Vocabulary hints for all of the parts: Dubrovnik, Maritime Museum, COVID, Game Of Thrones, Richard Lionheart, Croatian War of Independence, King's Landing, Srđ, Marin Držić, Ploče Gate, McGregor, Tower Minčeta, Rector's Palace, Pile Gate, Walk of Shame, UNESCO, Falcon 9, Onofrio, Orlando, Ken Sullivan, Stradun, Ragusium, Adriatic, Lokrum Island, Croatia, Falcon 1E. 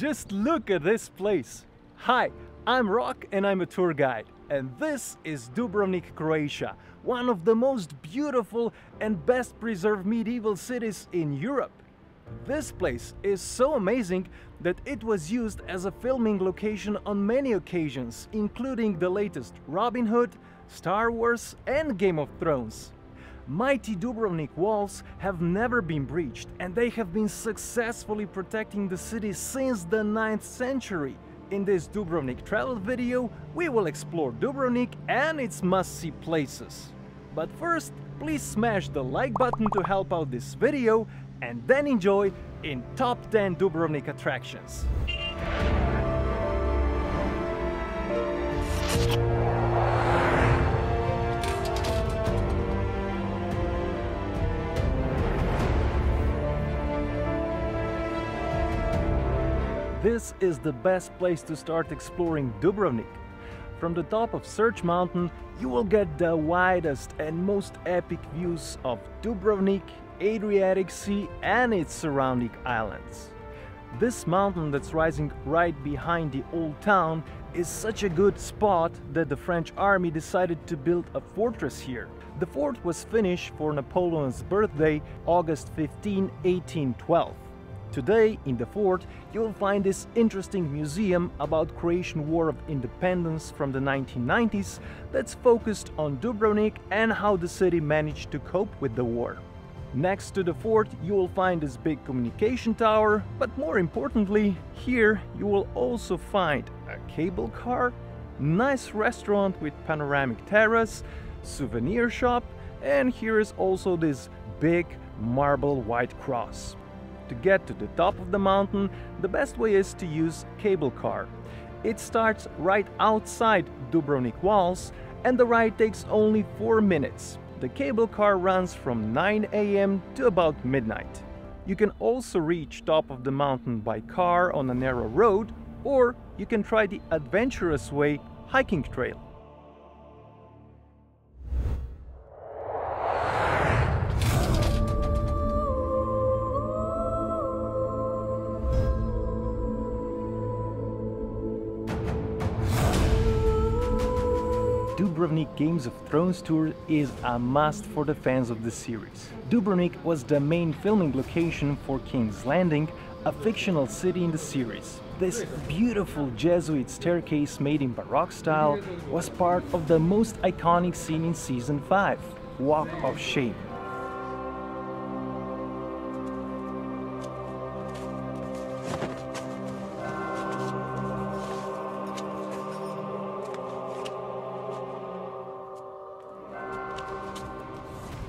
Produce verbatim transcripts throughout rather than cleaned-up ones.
Just look at this place! Hi, I'm Rok and I'm a tour guide, and this is Dubrovnik, Croatia, one of the most beautiful and best preserved medieval cities in Europe. This place is so amazing that it was used as a filming location on many occasions, including the latest Robin Hood, Star Wars and Game of Thrones. Mighty Dubrovnik walls have never been breached and they have been successfully protecting the city since the ninth century. In this Dubrovnik travel video, we will explore Dubrovnik and its must-see places. But first, please smash the like button to help out this video and then enjoy in top ten Dubrovnik attractions. This is the best place to start exploring Dubrovnik. From the top of Srđ mountain, you will get the widest and most epic views of Dubrovnik, Adriatic Sea and its surrounding islands. This mountain that's rising right behind the old town is such a good spot that the French army decided to build a fortress here. The fort was finished for Napoleon's birthday, August fifteenth, eighteen twelve. Today, in the fort, you'll find this interesting museum about Croatian War of Independence from the nineteen nineties that's focused on Dubrovnik and how the city managed to cope with the war. Next to the fort you will find this big communication tower, but more importantly, here you will also find a cable car, nice restaurant with panoramic terrace, souvenir shop, and here is also this big marble white cross. To get to the top of the mountain, the best way is to use cable car. It starts right outside Dubrovnik walls and the ride takes only four minutes. The cable car runs from nine A M to about midnight. You can also reach top of the mountain by car on a narrow road, or you can try the adventurous way, hiking trail. Dubrovnik Games of Thrones tour is a must for the fans of the series. Dubrovnik was the main filming location for King's Landing, a fictional city in the series. This beautiful Jesuit staircase made in Baroque style was part of the most iconic scene in season five, Walk of Shame.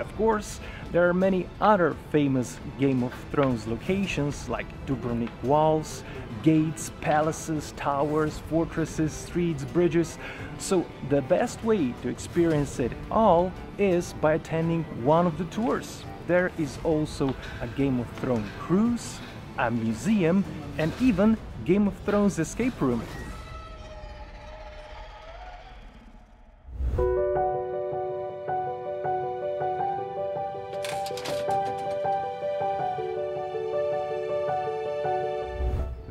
Of course, there are many other famous Game of Thrones locations like Dubrovnik walls, gates, palaces, towers, fortresses, streets, bridges. So the best way to experience it all is by attending one of the tours. There is also a Game of Thrones cruise, a museum, and even Game of Thrones escape room.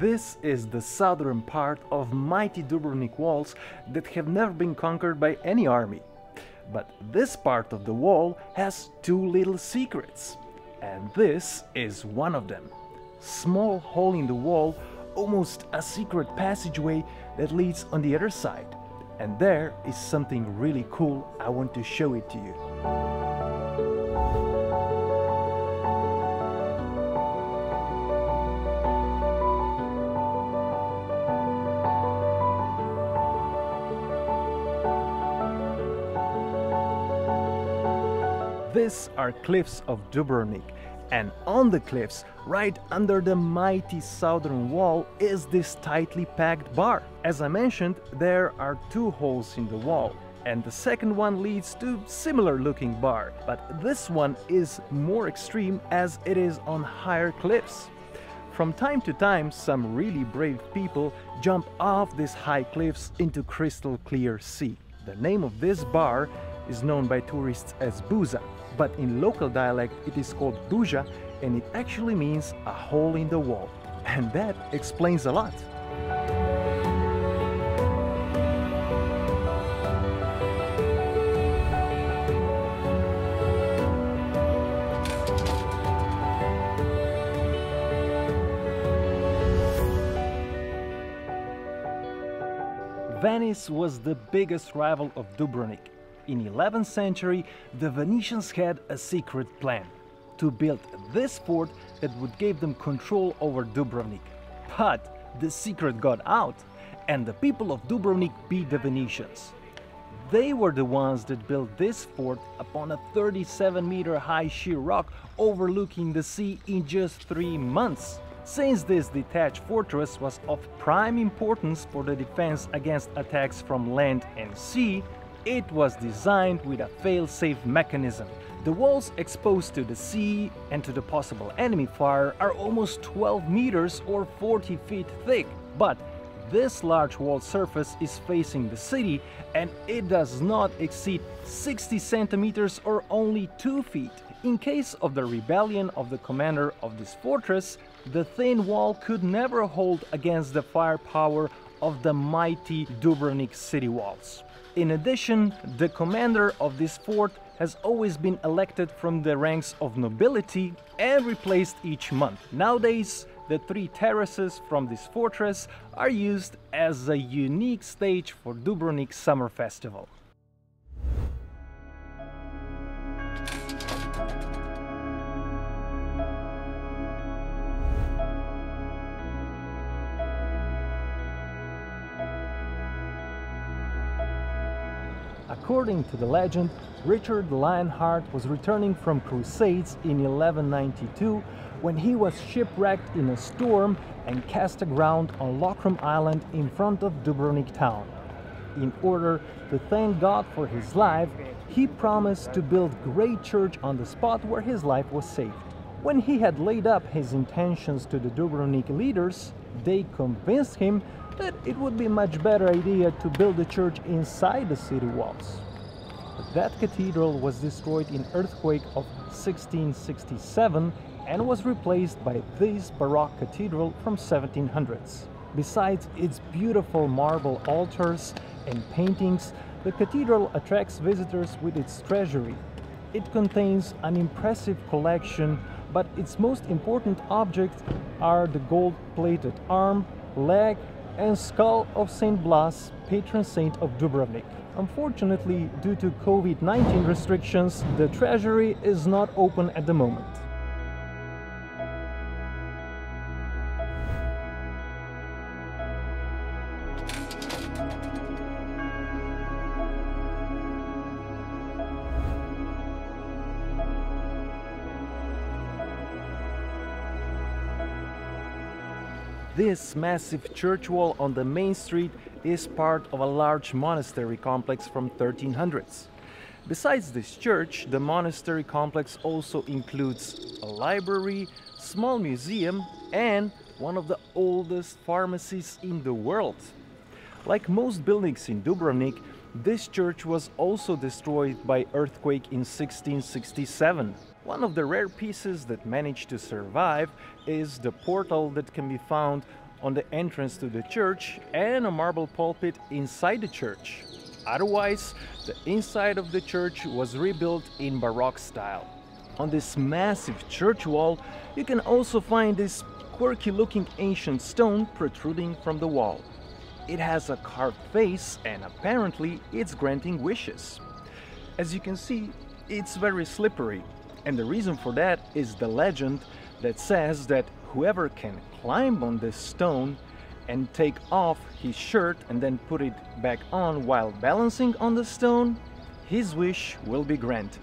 This is the southern part of mighty Dubrovnik walls that have never been conquered by any army. But this part of the wall has two little secrets. And this is one of them. Small hole in the wall, almost a secret passageway that leads on the other side. And there is something really cool, I want to show it to you. These are cliffs of Dubrovnik, and on the cliffs, right under the mighty southern wall, is this tightly packed bar. As I mentioned, there are two holes in the wall, and the second one leads to similar looking bar, but this one is more extreme as it is on higher cliffs. From time to time, some really brave people jump off these high cliffs into crystal clear sea. The name of this bar is known by tourists as Buža, but in local dialect it is called Buža and it actually means a hole in the wall. And that explains a lot. Venice was the biggest rival of Dubrovnik. In the eleventh century, the Venetians had a secret plan to build this fort that would give them control over Dubrovnik. But the secret got out, and the people of Dubrovnik beat the Venetians. They were the ones that built this fort upon a thirty-seven meter high sheer rock overlooking the sea in just three months. Since this detached fortress was of prime importance for the defense against attacks from land and sea, it was designed with a fail-safe mechanism. The walls exposed to the sea and to the possible enemy fire are almost twelve meters or forty feet thick. But this large wall surface is facing the city and it does not exceed sixty centimeters or only two feet. In case of the rebellion of the commander of this fortress, the thin wall could never hold against the firepower of the mighty Dubrovnik city walls. In addition, the commander of this fort has always been elected from the ranks of nobility and replaced each month. Nowadays, the three terraces from this fortress are used as a unique stage for Dubrovnik Summer Festival. According to the legend, Richard Lionheart was returning from crusades in eleven ninety-two when he was shipwrecked in a storm and cast aground on Lokrum Island in front of Dubrovnik town. In order to thank God for his life, he promised to build a great church on the spot where his life was saved. When he had laid up his intentions to the Dubrovnik leaders, they convinced him that it would be a much better idea to build a church inside the city walls. But that cathedral was destroyed in earthquake of sixteen sixty-seven and was replaced by this Baroque cathedral from seventeen hundreds. Besides its beautiful marble altars and paintings, the cathedral attracts visitors with its treasury. It contains an impressive collection, but its most important objects are the gold-plated arm, leg, and skull of Saint Blaise, patron saint of Dubrovnik. Unfortunately, due to COVID nineteen restrictions, the treasury is not open at the moment. This massive church wall on the main street is part of a large monastery complex from thirteen hundreds. Besides this church, the monastery complex also includes a library, small museum, and one of the oldest pharmacies in the world. Like most buildings in Dubrovnik, this church was also destroyed by earthquake in sixteen sixty-seven. One of the rare pieces that managed to survive is the portal that can be found on the entrance to the church and a marble pulpit inside the church. Otherwise, the inside of the church was rebuilt in Baroque style. On this massive church wall, you can also find this quirky-looking ancient stone protruding from the wall. It has a carved face and apparently it's granting wishes. As you can see, it's very slippery. And the reason for that is the legend that says that whoever can climb on this stone and take off his shirt and then put it back on while balancing on the stone, his wish will be granted.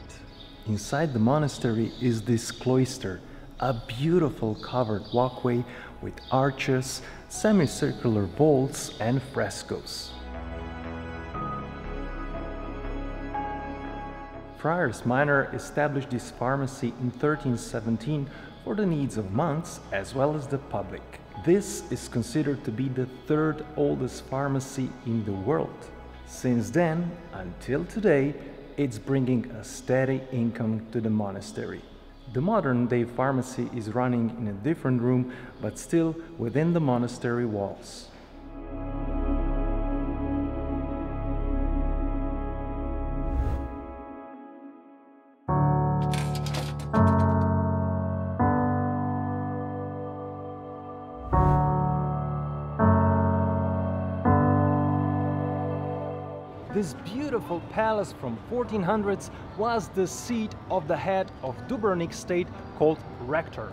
Inside the monastery is this cloister, a beautiful covered walkway with arches, semicircular vaults and frescoes. Friars Minor established this pharmacy in thirteen seventeen for the needs of monks as well as the public. This is considered to be the third oldest pharmacy in the world. Since then, until today, it's bringing a steady income to the monastery. The modern-day pharmacy is running in a different room, but still within the monastery walls. This beautiful palace from fourteen hundreds was the seat of the head of Dubrovnik state called Rector.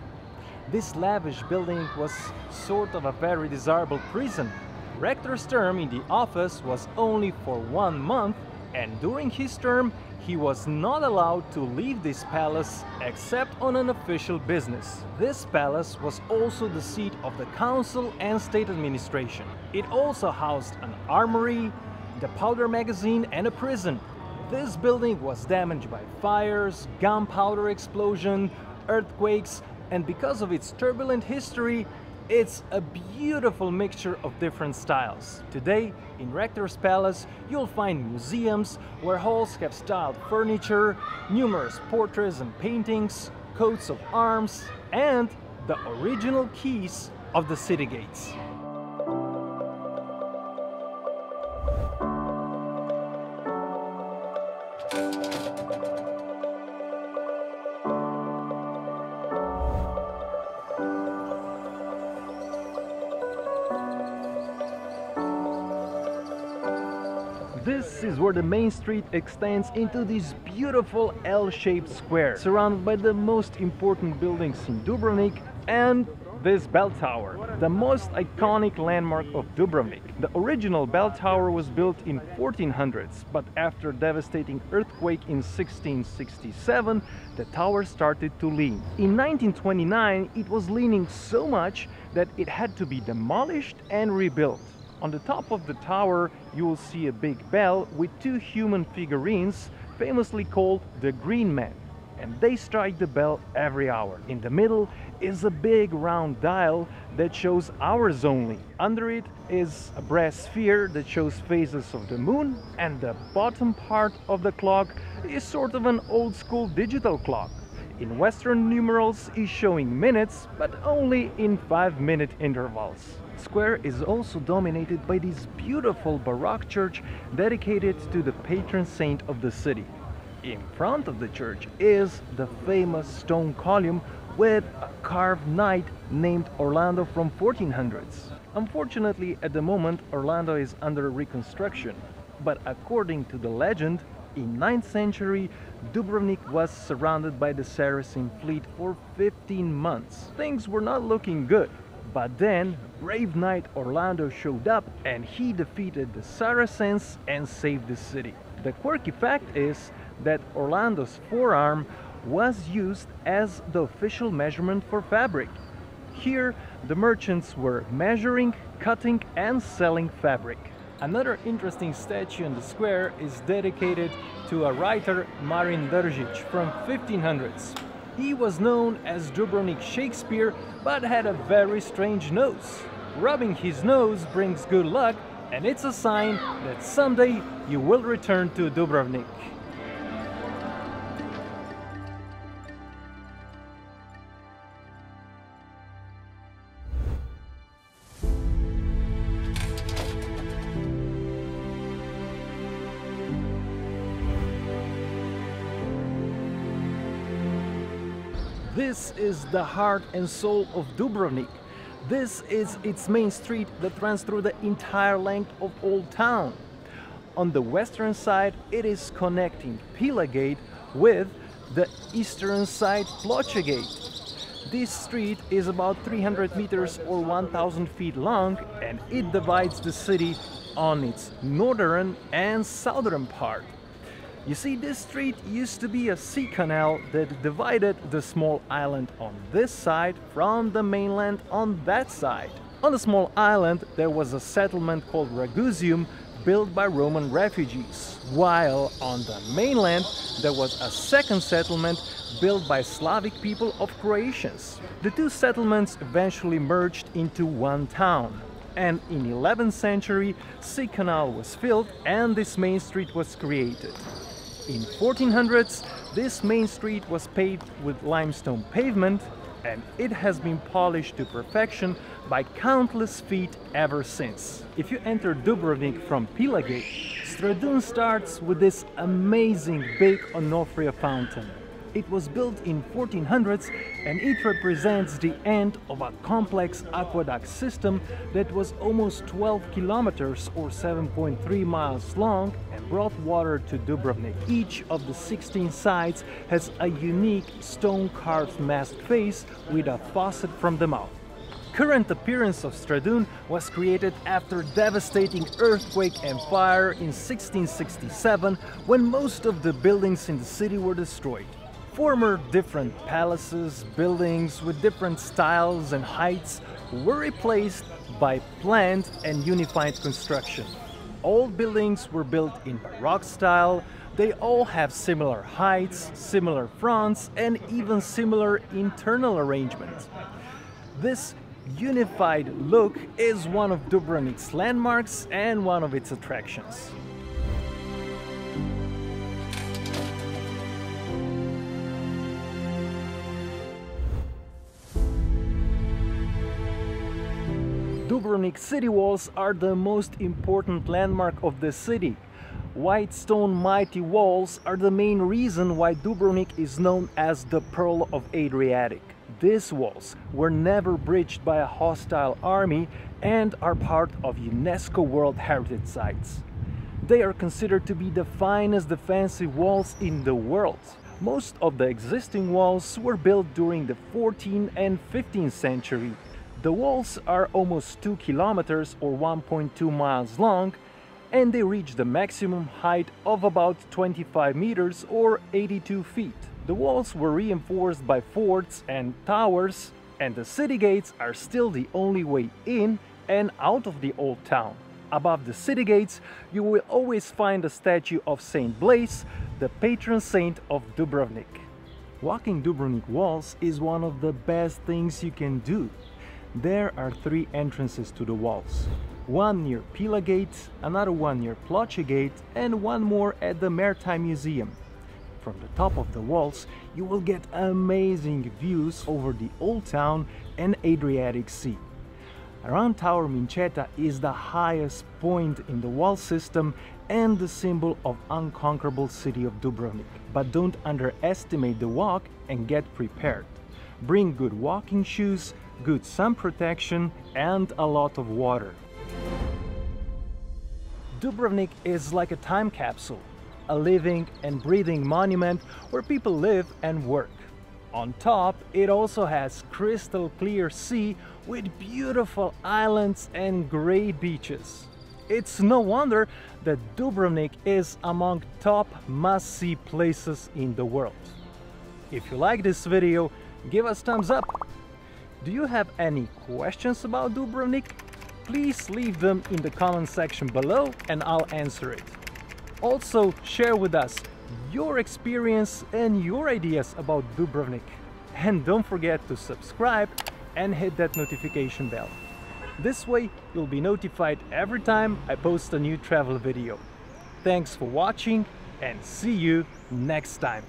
This lavish building was sort of a very desirable prison. Rector's term in the office was only for one month, and during his term he was not allowed to leave this palace except on an official business. This palace was also the seat of the council and state administration. It also housed an armory, the powder magazine and a prison. This building was damaged by fires, gunpowder explosion, earthquakes, and because of its turbulent history, it's a beautiful mixture of different styles. Today, in Rector's Palace, you'll find museums where halls have styled furniture, numerous portraits and paintings, coats of arms, and the original keys of the city gates. This is where the main street extends into this beautiful L-shaped square, surrounded by the most important buildings in Dubrovnik and this bell tower, the most iconic landmark of Dubrovnik. The original bell tower was built in fourteen hundreds, but after a devastating earthquake in sixteen sixty-seven, the tower started to lean. In nineteen twenty-nine, it was leaning so much that it had to be demolished and rebuilt. On the top of the tower, you will see a big bell with two human figurines, famously called the Green Men, and they strike the bell every hour. In the middle is a big round dial that shows hours only. Under it is a brass sphere that shows phases of the moon, and the bottom part of the clock is sort of an old-school digital clock. In Western numerals is showing minutes, but only in five-minute intervals. The square is also dominated by this beautiful Baroque church dedicated to the patron saint of the city. In front of the church is the famous stone column with a carved knight named Orlando from fourteen hundreds. Unfortunately, at the moment, Orlando is under reconstruction, but according to the legend, in ninth century, Dubrovnik was surrounded by the Saracen fleet for fifteen months. Things were not looking good. But then, brave knight Orlando showed up and he defeated the Saracens and saved the city. The quirky fact is that Orlando's forearm was used as the official measurement for fabric. Here, the merchants were measuring, cutting and selling fabric. Another interesting statue in the square is dedicated to a writer, Marin Držić, from fifteen hundreds. He was known as Dubrovnik Shakespeare, but had a very strange nose. Rubbing his nose brings good luck, and it's a sign that someday you will return to Dubrovnik. This is the heart and soul of Dubrovnik. This is its main street that runs through the entire length of Old Town. On the western side, it is connecting Pile Gate with the eastern side Ploče Gate. This street is about three hundred meters or one thousand feet long, and it divides the city on its northern and southern part. You see, this street used to be a sea canal that divided the small island on this side from the mainland on that side. On the small island, there was a settlement called Ragusium, built by Roman refugees, while on the mainland, there was a second settlement built by Slavic people of Croatians. The two settlements eventually merged into one town. And in eleventh century, sea canal was filled and this main street was created. In fourteen hundreds, this main street was paved with limestone pavement, and it has been polished to perfection by countless feet ever since. If you enter Dubrovnik from Pile Gate, Stradun starts with this amazing big Onofrio fountain. It was built in fourteen hundreds and it represents the end of a complex aqueduct system that was almost twelve kilometers or seven point three miles long and brought water to Dubrovnik. Each of the sixteen sides has a unique stone-carved masked face with a faucet from the mouth. Current appearance of Stradun was created after devastating earthquake and fire in sixteen sixty-seven when most of the buildings in the city were destroyed. Former different palaces, buildings with different styles and heights were replaced by planned and unified construction. Old buildings were built in Baroque style, they all have similar heights, similar fronts and even similar internal arrangements. This unified look is one of Dubrovnik's landmarks and one of its attractions. Dubrovnik city walls are the most important landmark of the city. White stone mighty walls are the main reason why Dubrovnik is known as the Pearl of Adriatic. These walls were never breached by a hostile army and are part of UNESCO World Heritage Sites. They are considered to be the finest defensive walls in the world. Most of the existing walls were built during the fourteenth and fifteenth century. The walls are almost two kilometers or one point two miles long, and they reach the maximum height of about twenty-five meters or eighty-two feet. The walls were reinforced by forts and towers, and the city gates are still the only way in and out of the old town. Above the city gates, you will always find a statue of Saint Blaise, the patron saint of Dubrovnik. Walking Dubrovnik walls is one of the best things you can do. There are three entrances to the walls. One near Pile Gate, another one near Ploče Gate, and one more at the Maritime Museum. From the top of the walls, you will get amazing views over the Old Town and Adriatic Sea. Around Tower Minčeta is the highest point in the wall system and the symbol of unconquerable city of Dubrovnik. But don't underestimate the walk and get prepared. Bring good walking shoes, good sun protection and a lot of water. Dubrovnik is like a time capsule. A living and breathing monument where people live and work. On top, it also has crystal clear sea with beautiful islands and great beaches. It's no wonder that Dubrovnik is among top must-see places in the world. If you like this video, give us thumbs up. Do you have any questions about Dubrovnik? Please leave them in the comment section below and I'll answer it. Also, share with us your experience and your ideas about Dubrovnik. And don't forget to subscribe and hit that notification bell. This way, you'll be notified every time I post a new travel video. Thanks for watching and see you next time.